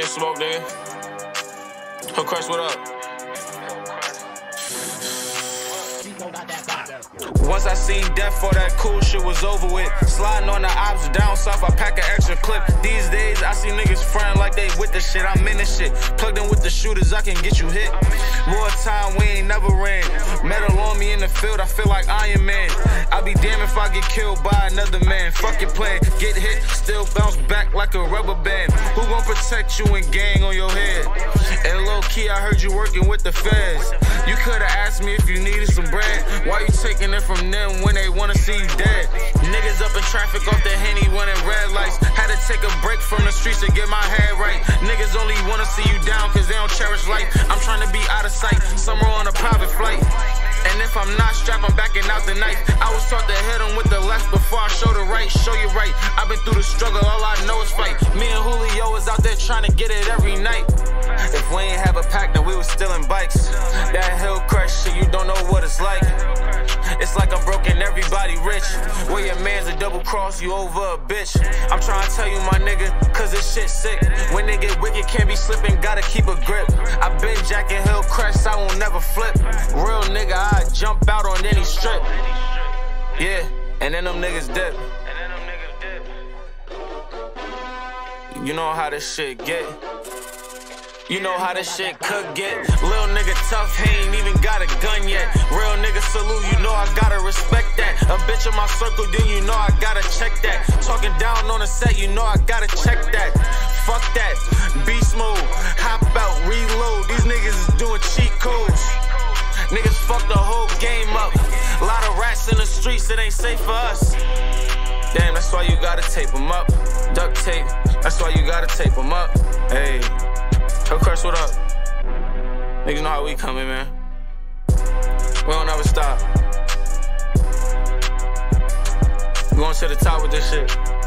get smoked, nigga. Her crush, what up? Once I seen death, all that cool shit was over with. Sliding on the ops down south, I pack an extra clip. These days, I see niggas frying like they with the shit. I'm in this shit. Plugged in with the shooters, I can get you hit. More time, we ain't never ran. Metal on me in the field, I feel like Iron Man. I be damn if I get killed by another man. Fuck your plan, get hit, still bounce back like a rubber band. Who gon' protect you and gang on your head? And low key, I heard you working with the feds. You could've asked me if you needed some bread. Why you taking it from them when they wanna see you dead? Niggas up in traffic off the Henny running red lights. Had to take a break from the streets to get my head right. Niggas only wanna see you down cause they don't cherish life. I'm trying to be out of sight, somewhere on a private flight. And if I'm not strapped, I'm backing out the knife. I was taught to hit him with the left before I show the right. Show you right, I've been through the struggle, all I know is fight. Me and Julio is out there trying to get it every night. If we ain't have a pack, then we was stealing bikes. That hill crush shit, you don't know what it's like. It's like I'm broke and everybody rich. Where your man's a double cross, you over a bitch. I'm trying to tell you, my nigga, cause this shit sick. When they get wicked, can't be slipping, gotta keep a grip. I've been jacking hill crush, I won't never flip. Real nigga, I jump out on any strip. Yeah, and then them niggas dip. You know how this shit get. You know how this shit could get. Lil' nigga tough, he ain't even got a gun yet. Real nigga salute, you know I gotta respect that. A bitch in my circle, then you know I gotta check that. Talking down on the set, you know I gotta check that. Fuck that, beast mode, hop out, reload. These niggas is doing cheat codes. Niggas fuck the whole game up. A lot of rats in the streets, it ain't safe for us. Damn, that's why you gotta tape them up. Duct tape, that's why you gotta tape them up. Hey. Yo, Crush, what up? Niggas know how we coming, man. We don't ever stop. We going to the top with this shit.